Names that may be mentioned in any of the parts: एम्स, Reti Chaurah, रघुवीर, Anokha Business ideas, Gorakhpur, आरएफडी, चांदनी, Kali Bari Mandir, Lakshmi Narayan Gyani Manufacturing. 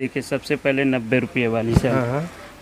देखिए सबसे पहले 90 रुपये वाली से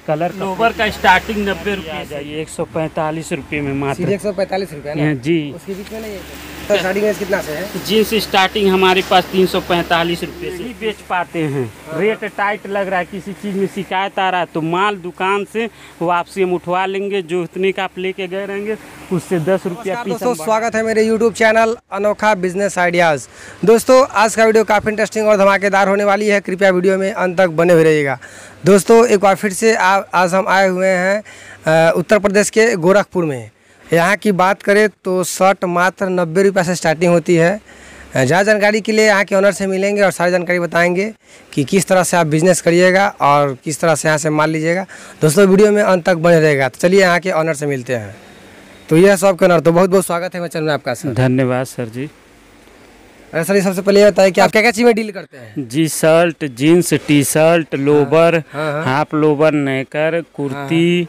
कलर लोवर का स्टार्टिंग 90 रुपये जाइए 145 रुपये में मात्र 145 रुपये जी। उसके बीच में नहीं है स्टार्टिंग है कितना से है? जींस स्टार्टिंग हमारे पास 345 रुपये से बेच पाते हैं। रेट टाइट लग रहा है, किसी चीज़ में शिकायत आ रहा है तो माल दुकान से वापसी हम उठवा लेंगे, जो उतने का आप लेके गए रहेंगे उससे 10 रुपया। दोस्तों स्वागत है मेरे यूट्यूब चैनल अनोखा बिजनेस आइडियाज़। दोस्तों आज का वीडियो काफ़ी इंटरेस्टिंग और धमाकेदार होने वाली है, कृपया वीडियो में अंत तक बने हुए रहिएगा। दोस्तों एक बार फिर से आज हम आए हुए हैं उत्तर प्रदेश के गोरखपुर में। यहाँ की बात करें तो शर्ट मात्र 90 रुपये से स्टार्टिंग होती है। ज़्यादा जानकारी के लिए यहाँ के ऑनर से मिलेंगे और सारी जानकारी बताएंगे कि किस तरह से आप बिज़नेस करिएगा और किस तरह से यहाँ से माल लीजिएगा। दोस्तों वीडियो में अंत तक बने रहेगा। तो चलिए यहाँ के ऑनर से मिलते हैं। तो यह शॉप के ऑनर, तो बहुत बहुत स्वागत है मेरे चैनल में आपका सर। धन्यवाद सर जी। अरे सर ये सबसे पहले बताइए कि आप क्या क्या चीज़ में डील करते हैं? जी shirt, jeans, T shirt, lower, half lower, नेकर, कुर्ती,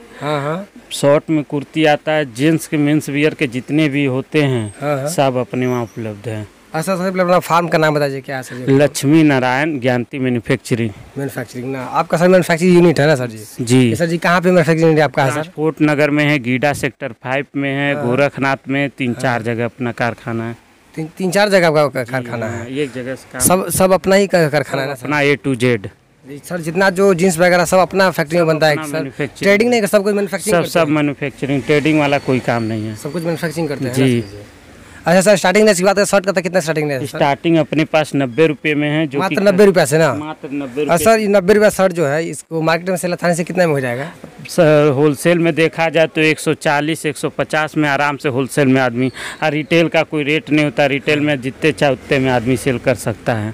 शॉर्ट में कुर्ती आता है, जीन्स के मेंस वियर के जितने भी होते हैं सब अपने वहाँ उपलब्ध हैं। अच्छा सर अपना फार्म का नाम बताइए क्या है सर? लक्ष्मी नारायण ज्ञानी मैन्युफैक्चरिंग। मैन्युफैक्चरिंग ना आपका सर मैन्युफैक्चरिंग यूनिट है ना सर जी? जी सर जी। कहाँ पे मैन्युफैक्चरिंग यूनिट आपका है सर? फोर्ट नगर में है, गीडा सेक्टर 5 में है, गोरखनाथ में 3-4 जगह अपना कारखाना है। 3-4 जगह आपका कारखाना है? एक जगह सब अपना ही कारखाना है अपना A to Z। सर जितना जो जींस वगैरह सब अपना फैक्ट्री में बनता है सर? ट्रेडिंग नहीं, सब कुछ मैन्युफैक्चरिंग? सब मैन्युफैक्चरिंग, ट्रेडिंग वाला कोई काम नहीं है, सब कुछ मैन्युफैक्चरिंग करते हैं जी। अच्छा सर स्टार्टिंग रेट की बात है, शर्ट का कितना स्टार्टिंग है? स्टार्टिंग अपने पास 90 रुपये में है, जो मात्र 90 रुपये से ना? मात्र 90 रुपये सर। ये 90 रुपये शर्ट जो है इसको मार्केट में सेल थाने से कितने में हो जाएगा सर? होलसेल में देखा जाए तो 140 150 में आराम से होलसेल में आदमी, और रिटेल का कोई रेट नहीं होता, रिटेल में जितने चाहे उतने में आदमी सेल कर सकता है।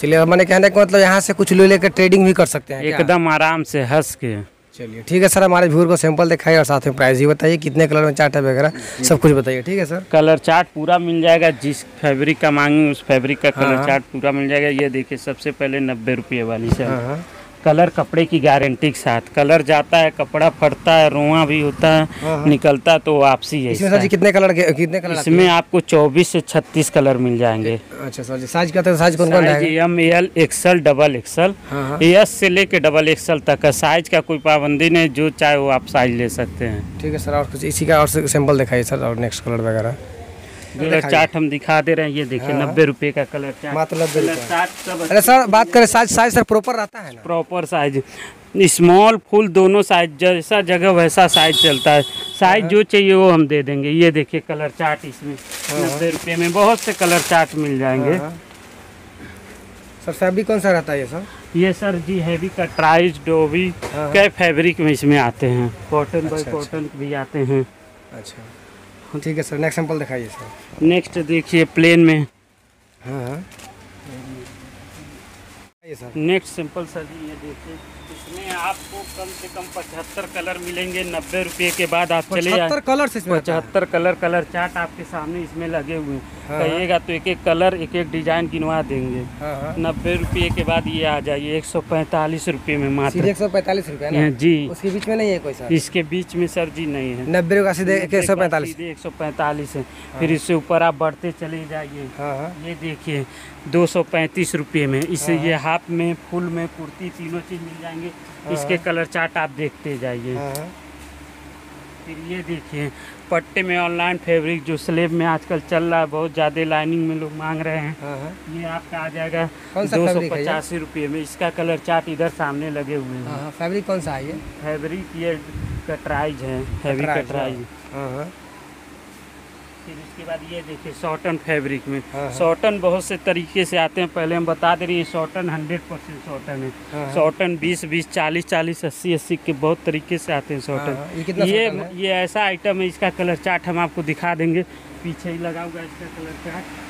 चलिए मैंने कहने का मतलब यहाँ से कुछ ले लेकर ट्रेडिंग भी कर सकते हैं एकदम आराम से हंस के। चलिए ठीक है सर, हमारे व्यूअर को सैंपल दिखाइए और साथ में प्राइस भी बताइए, कितने कलर में चार्ट है वगैरह सब कुछ बताइए। ठीक है सर कलर चार्ट पूरा मिल जाएगा, जिस फैब्रिक का मांगे उस फैब्रिक का कलर चार्ट पूरा मिल जाएगा। ये देखिए सबसे पहले 90 रुपये वाली सर, कलर कपड़े की गारंटी के साथ। कलर जाता है, कपड़ा फटता है, रोआ भी होता है, निकलता तो वापसी है। इसमें सर जी कितने कलर इसमें आपको 24 से 36 कलर मिल जाएंगे। अच्छा सर जी साइज कहते हैं, साइज कौन कौन है? ML, XL, DXL, S से लेके XXL तक का साइज का कोई पाबंदी नहीं, जो चाहे वो आप साइज ले सकते हैं। ठीक है सर और कुछ इसी का और सैंपल दिखाइए सर और नेक्स्ट कलर वगैरह कलर चार्ट हम दिखा दे रहे हैं। ये देखिए 90 रुपये का कलर चार्ट, मतलब कलर चार्ट सब। अरे सर बात करें साइज सर प्रॉपर रहता है ना? प्रॉपर साइज, स्मॉल फुल दोनों साइज, जैसा जगह वैसा साइज चलता है, साइज जो चाहिए वो हम दे देंगे। ये देखिए कलर चार्ट, इसमें 90 रुपये में बहुत से कलर चार्ट मिल जाएंगे। सर फैब्रिक कौन सा रहता है ये सर? ये सर जी हैवी का ट्राइज डोवी कई फैब्रिक में इसमें आते हैं, कॉटन बाई कॉटन भी आते हैं। अच्छा ठीक है सर नेक्स्ट सैंपल दिखाइए सर। नेक्स्ट देखिए प्लेन में नेक्स्ट सैंपल सर जी। ये देखिए इसमें आपको कम से कम 75 कलर मिलेंगे 90 रुपये के बाद। आप चले जाए कलर से 75 कलर चार्ट आपके सामने इसमें लगे हुए हैं, कहिएगा तो एक एक कलर एक डिजाइन गिनवा देंगे। 90 रुपये के बाद ये आ जाइए 145 रुपये में मात्र 145 रुपये जी। उसके बीच में नहीं है कोई सर? इसके बीच में सर जी नहीं है, 90 रुपये 145 है। फिर इससे ऊपर आप बढ़ते चले जाइए। ये देखिए 235 रुपये में, इससे ये हाफ में फुल में कुर्ती तीनों चीज मिल जाएंगे। इसके कलर चार्ट आप देखते जाइए। फिर ये देखिए पट्टे में ऑनलाइन फैब्रिक जो स्लेब में आजकल चल रहा है, बहुत ज़्यादा लाइनिंग में लोग मांग रहे हैं, ये आपका आ जाएगा 285 रुपये में। इसका कलर चार्ट इधर सामने लगे हुए हैं। फैब्रिक कौन सा है ये? फैब्रिक ये कटराइज है, हैवी कटराइज। फिर उसके बाद ये देखिए शॉर्टन फैब्रिक में, शॉर्टन बहुत से तरीके से आते हैं। पहले हम बता दे रहे हैं शॉर्टन 100% शॉर्टन है। शॉर्टन 20-20, 40-40, 80-80 के बहुत तरीके से आते हैं शॉर्टन। ये ऐसा आइटम है, इसका कलर चार्ट हम आपको दिखा देंगे, पीछे ही लगा होगा इसका कलर चार्ट।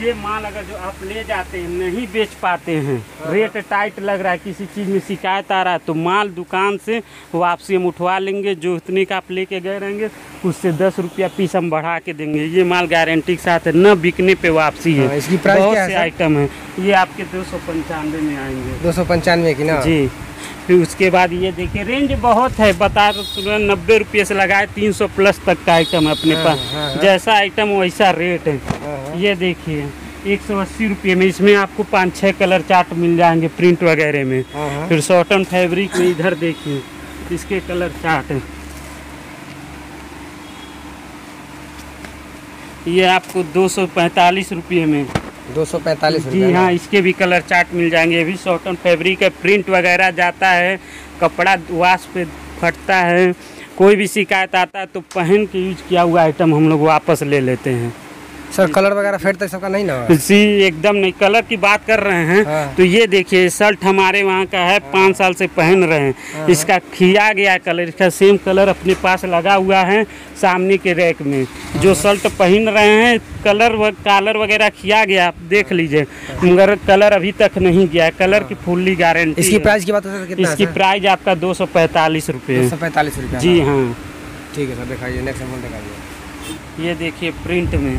ये माल अगर जो आप ले जाते हैं नहीं बेच पाते हैं, रेट टाइट लग रहा है, किसी चीज़ में शिकायत आ रहा है तो माल दुकान से वापसी हम उठवा लेंगे, जो उतने का आप लेके गए रहेंगे उससे 10 रुपया पीस हम बढ़ा के देंगे। ये माल गारंटी के साथ है, न बिकने पे वापसी है। इसकी प्राइस क्या है? आइटम है ये आपके 295 में आएंगे, 295 की ना जी। फिर उसके बाद ये देखिए रेंज बहुत है, बता रहे 90 रुपये से लगाए 300 प्लस तक का आइटम है अपने पास, जैसा आइटम वैसा रेट है। ये देखिए 180 रुपये में। इसमें आपको 5-6 कलर चार्ट मिल जाएंगे प्रिंट वगैरह में। फिर शॉर्टन फैब्रिक में इधर देखिए इसके कलर चार्ट, ये आपको 245 रुपये में। 245 जी हाँ, इसके भी कलर चार्ट मिल जाएंगे। ये भी शॉर्टन फैब्रिक है, प्रिंट वगैरह जाता है, कपड़ा वाश पे फटता है, कोई भी शिकायत आता है तो पहन के यूज किया हुआ आइटम हम लोग वापस ले लेते हैं। सर कलर वगैरह फेडता है सबका नहीं ना? जी एकदम नहीं। कलर की बात कर रहे हैं तो ये देखिए शर्ट हमारे वहाँ का है, 5 साल से पहन रहे हैं, इसका खिया गया कलर, इसका सेम कलर अपने पास लगा हुआ है सामने के रैक में। जो शर्ट पहन रहे हैं कलर कॉलर वगैरह खिया गया, आप देख लीजिए, मगर कलर अभी तक नहीं गया है, कलर की फुल्ली गारंटी। इसकी प्राइस की बात हो सकती है? इसकी प्राइस आपका 245 रुपये। 245 रुपये जी हाँ, ठीक है सर। दिखाइए नेक्स्ट नंबर दिखाइए। ये देखिए प्रिंट में,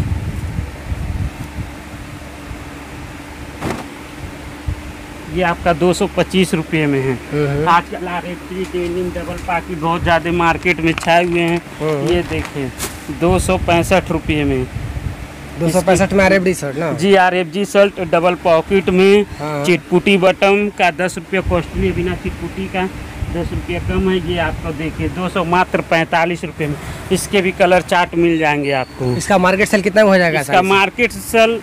ये आपका 225 रुपये में है। आजकल आरएटी डेनिम डबल पार्टी बहुत ज़्यादा मार्केट में छाए हुए हैं। ये देखिए 265 रुपये में। 265 में आरएफडी शर्ट ना? जी आरएफडी शर्ट डबल पॉकेट में, चिटपुटी बटन का 10 रुपये कॉस्टली, बिना चिटपुटी का 10 रुपये कम है। ये आपको देखिए 245 रुपये में। इसके भी कलर चार्ट मिल जाएंगे आपको। इसका मार्केट सेल कितना हो जाएगा? इसका मार्केट सेल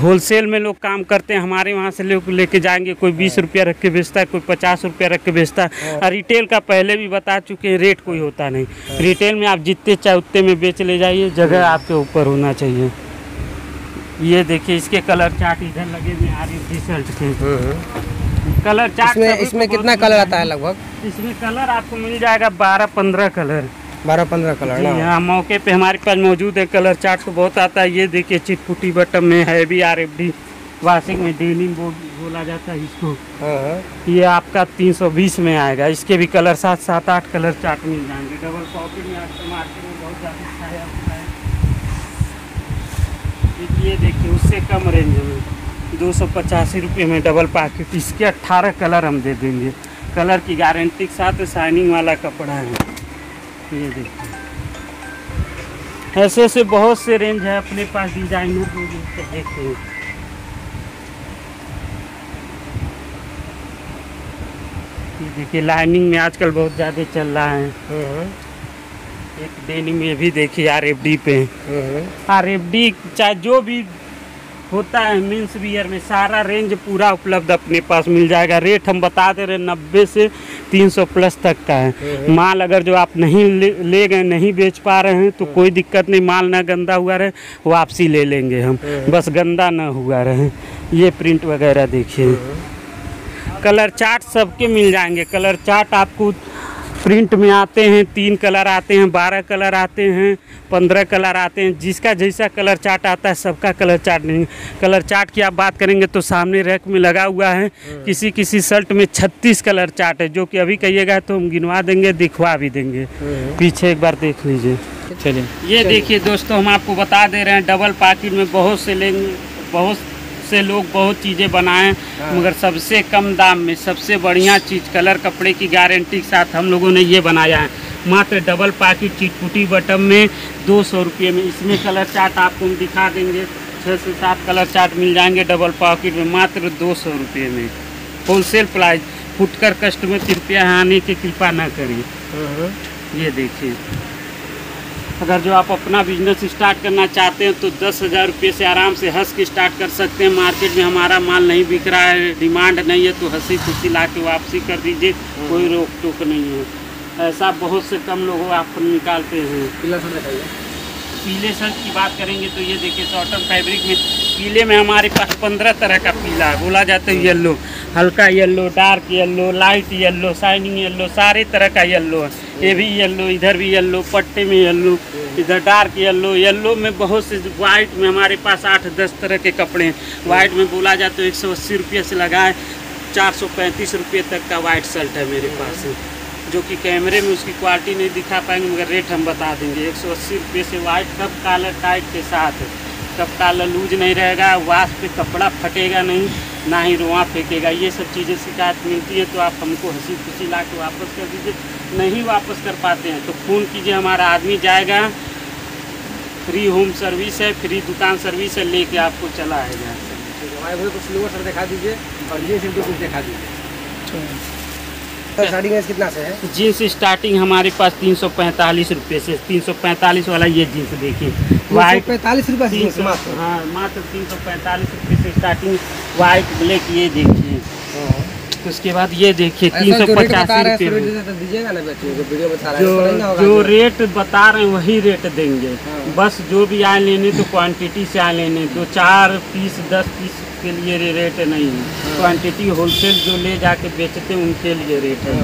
होलसेल में लोग काम करते हैं, हमारे वहाँ से लोग लेके जाएंगे, कोई 20 रुपया रख के बेचता है, कोई 50 रुपया रख के बेचता है। और रिटेल का पहले भी बता चुके हैं रेट कोई होता नहीं, रिटेल में आप जितने चाहे उतने में बेच ले जाइए, जगह आपके ऊपर होना चाहिए। ये देखिए इसके कलर चार्ट इधर लगे हुए आ रही रिजल्ट के कलर चार्ट। इसमें कितना कलर आता है लगभग? इसमें कलर आपको मिल जाएगा 12-15 कलर। 12-15 कलर जी हाँ, मौके पे हमारे पास मौजूद है, कलर चार्ट तो बहुत आता है। ये देखिए चिटपुटी बटन में, हैवी आरएफडी वाशिंग में डेनिम बोला जाता है इसको, ये आपका 320 में आएगा। इसके भी कलर 7-8 कलर चार्ट मिल जाएंगे। डबल पॉकेट में आजकल मार्केट में बहुत ज़्यादा छाया हुआ है। ये देखिए उससे कम रेंज में 285 रुपये में डबल पॉकेट, इसके 18 कलर हम दे देंगे, कलर की गारंटी के साथ, शाइनिंग वाला कपड़ा है। ये देखिए ऐसे ऐसे बहुत से रेंज है अपने पास डिजाइनों को देखते हैं। ये देखिए लाइनिंग में आजकल बहुत ज़्यादा चल रहा है। एक डेनिम में भी देखिए आरएफडी पे, आरएफडी चाहे जो भी होता है मेंस वियर में, सारा रेंज पूरा उपलब्ध अपने पास मिल जाएगा। रेट हम बता दे रहे 90 से 300 प्लस तक का है। माल अगर जो आप नहीं ले गए, नहीं बेच पा रहे हैं तो कोई दिक्कत नहीं, माल ना गंदा हुआ रहे वापसी ले लेंगे हम, बस गंदा ना हुआ रहे। ये प्रिंट वगैरह देखिए, कलर चार्ट सबके मिल जाएंगे। कलर चार्ट आपको प्रिंट में आते हैं, 3 कलर आते हैं, 12 कलर आते हैं, 15 कलर आते हैं, जिसका जैसा कलर चार्ट आता है सबका कलर चार्ट नहीं। कलर चार्ट की आप बात करेंगे तो सामने रैक में लगा हुआ है, किसी किसी शर्ट में 36 कलर चार्ट है, जो कि अभी कहिएगा तो हम गिनवा देंगे, दिखवा भी देंगे। पीछे एक बार देख लीजिए। चलिए ये देखिए दोस्तों, हम आपको बता दे रहे हैं डबल पॉकेट में बहुत से लोग बहुत चीज़ें बनाएं, मगर सबसे कम दाम में सबसे बढ़िया चीज़ कलर कपड़े की गारंटी के साथ हम लोगों ने ये बनाया है, मात्र डबल पॉकेट चिटपुटी बटन में 200 रुपये में। इसमें कलर चार्ट आपको हम दिखा देंगे, 6 से 7 कलर चार्ट मिल जाएंगे डबल पॉकेट में, मात्र 200 रुपये में होलसेल प्राइस। फुटकर कस्टमर कृपया आने की कृपा ना करें। ये देखिए अगर जो आप अपना बिजनेस स्टार्ट करना चाहते हैं तो 10,000 रुपये से आराम से हंस के स्टार्ट कर सकते हैं। मार्केट में हमारा माल नहीं बिक रहा है, डिमांड नहीं है तो हंसी खुशी ला के वापसी कर दीजिए, कोई रोक टोक नहीं है। ऐसा बहुत से कम लोग आप निकालते हैं। पीला शर्ट दिखाइए। पीले शर्ट की बात करेंगे तो ये देखिए शॉर्टन फैब्रिक में, पीले में हमारे पास 15 तरह का पीला बोला जाता है। येल्लो, हल्का yellow, dark yellow, light yellow, shining yellow, सारे तरह का येल्लो है। ये भी येल्लो, इधर भी येल्लो, पट्टे में येल्लो, इधर डार्क येल्लो, येल्लो में बहुत से। वाइट में हमारे पास 8-10 तरह के कपड़े हैं। वाइट में बोला जाए तो 180 रुपये से लगाए 435 रुपये तक का वाइट शर्ट है मेरे पास, जो कि कैमरे में उसकी क्वालिटी नहीं दिखा पाएंगे मगर रेट हम बता देंगे 180 रुपये से। वाइट कप कालर टाइट के साथ, कप कालर लूज नहीं रहेगा, वाश पे कपड़ा फटेगा नहीं, ना ही रुआ फेंकेगा। ये सब चीज़ें शिकायत मिलती है तो आप हमको हंसी खुशी ला के वापस कर दीजिए, नहीं वापस कर पाते हैं तो फ़ोन कीजिए, हमारा आदमी जाएगा फ्री होम सर्विस है, फ्री दुकान सर्विस है, लेके आपको चला आएगा। हमारे को कुछ लोअर सर दिखा दीजिए और जींस इनको कुछ दिखा दीजिए। स्टार्टिंग रेंज कितना से है? जींस स्टार्टिंग हमारे पास 345 रुपये से। 345 वाला ये जींस देखिए, वाइट 45 रुपये से, हाँ मात्र 345 रुपये से स्टार्टिंग। वाइट ब्लैक ये देखिए, उसके बाद ये देखिए 385 रुपये। जो रेट बता रहे हैं वही रेट देंगे, बस जो भी आए लेने तो क्वांटिटी से आए लेने। दो चार पीस 10 पीस के लिए रेट नहीं है, क्वांटिटी होलसेल जो ले जाके बेचते हैं उनके लिए रेट है।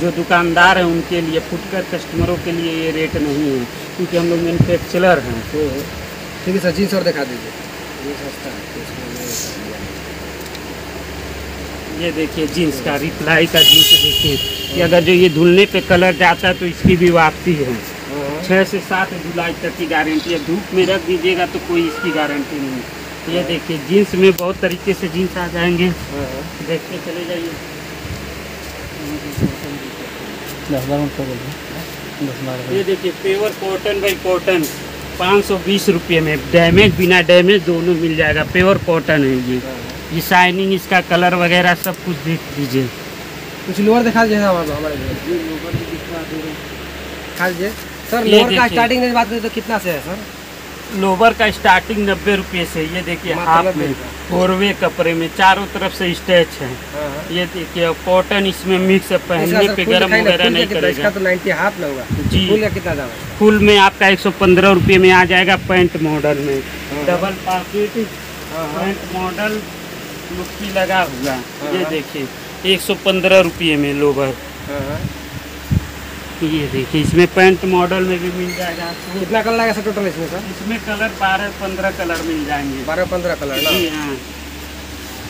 जो दुकानदार हैं उनके लिए, फुटकर कस्टमरों के लिए ये रेट नहीं है, क्योंकि हम लोग मैन्युफैक्चरर हैं। तो ठीक है सर, जींस और दिखा दीजिए, सस्ता है ये देखिए। जीन्स का रिप्लाई का जीन्स देखिए कि अगर जो ये धुलने पे कलर जाता है तो इसकी भी वापसी है। 6 से 7 जुलाई तक की गारंटी है, धूप में रख दीजिएगा तो कोई इसकी गारंटी नहीं है। ये देखिए जीन्स में बहुत तरीके से जीन्स आ जाएंगे, देखते चले जाइए। ये देखिए प्योर कॉटन बाई कॉटन 520 रुपये में, डैमेज बिना डैमेज दोनों मिल जाएगा। प्योर कॉटन है ये शाइनिंग, इसका कलर वगैरह सब कुछ देख लीजिए। कुछ लोअर दिखा दीजिए हमारे लिए सर। लोअर का स्टार्टिंग रेंज बात करें तो कितना से है सर? लोअर का स्टार्टिंग 90 रुपये से। ये देखिए हाफ में फोरवे कपड़े में चारों तरफ से स्ट्रेच है। ये देखिए कॉटन इसमें मिक्स है, पहनने पे गर्म वगैरह नहीं करेगा। तो 90 हाफ में होगा जी। फुल का कितना दाम है? फुल में आपका 115 रुपये में आ जाएगा। पैंट मॉडल में डबल पॉकेट पैंट मॉडल लुपी लगा हुआ, ये देखिए 115 रुपये में लोवर। ये देखिए इसमें पैंट मॉडल में भी मिल जाएगा। कितना कलर आएगा सर टोटल इसमें सर? इसमें कलर 12-15 कलर मिल जाएंगे। 12-15 कलर ना? जी हाँ,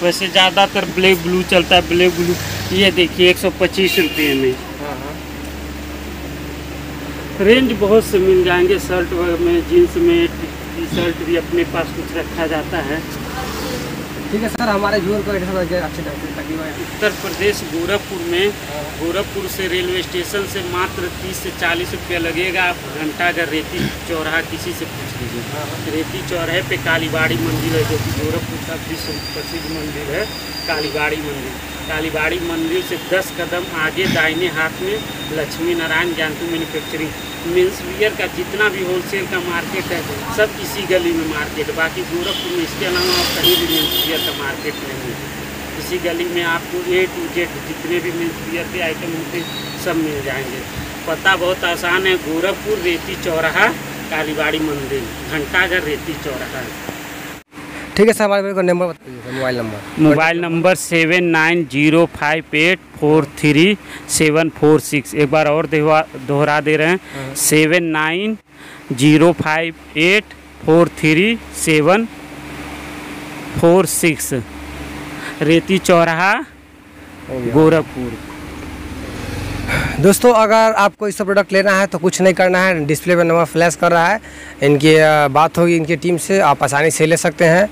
वैसे ज़्यादातर ब्लैक ब्लू चलता है, ब्लैक ब्लू। ये देखिए 125 रुपये में रेंज बहुत से मिल जाएंगे। शर्ट में, जीन्स में, टी शर्ट भी अपने पास कुछ रखा जाता है। ठीक है सर, हमारे व्यूअर को अच्छे उत्तर प्रदेश गोरखपुर में, गोरखपुर से रेलवे स्टेशन से मात्र 30 से 40 रुपया लगेगा। आप घंटाघर रेती चौराहा किसी से पूछ लीजिए। रेती चौराहे पे काली बाड़ी मंदिर है, जो कि गोरखपुर का विश्व प्रसिद्ध मंदिर है काली बाड़ी मंदिर। काली बाड़ी मंदिर से 10 कदम आगे दाहिने हाथ में लक्ष्मी नारायण ज्ञानी मैन्युफैक्चरिंग। मेंस वियर का जितना भी होलसेल का मार्केट है सब इसी गली में मार्केट। बाकी गोरखपुर में इसके अलावा और कहीं भी मेंस वियर का मार्केट नहीं है। इसी गली में आपको A to Z जितने भी मेंस वियर के आइटम होते सब मिल जाएंगे। पता बहुत आसान है, गोरखपुर रेती चौराहा कालीबाड़ी मंदिर, घंटाघर रेती चौराहा। ठीक है सर, हमारे को नंबर बता दीजिए, मोबाइल नंबर 7905843746। एक बार और दोहरा दे रहे हैं, 7905843746, रेती चौराहा गोरखपुर। दोस्तों अगर आपको इसका प्रोडक्ट लेना है तो कुछ नहीं करना है, डिस्प्ले पर नंबर फ्लैश कर रहा है, इनकी बात होगी इनकी टीम से, आप आसानी से ले सकते हैं।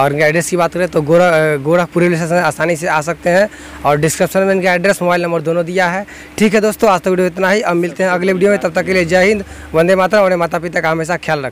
और इनका एड्रेस की बात करें तो गोरखपुर रेलवे स्टेशन आसानी से आ सकते हैं, और डिस्क्रिप्शन में इनका एड्रेस, मोबाइल नंबर दोनों दिया है। ठीक है दोस्तों, आज तो वीडियो इतना ही, अब मिलते हैं अगले वीडियो में। तब तक के लिए जय हिंद, वंदे मातरम। अपने माता पिता का हमेशा ख्याल रखें।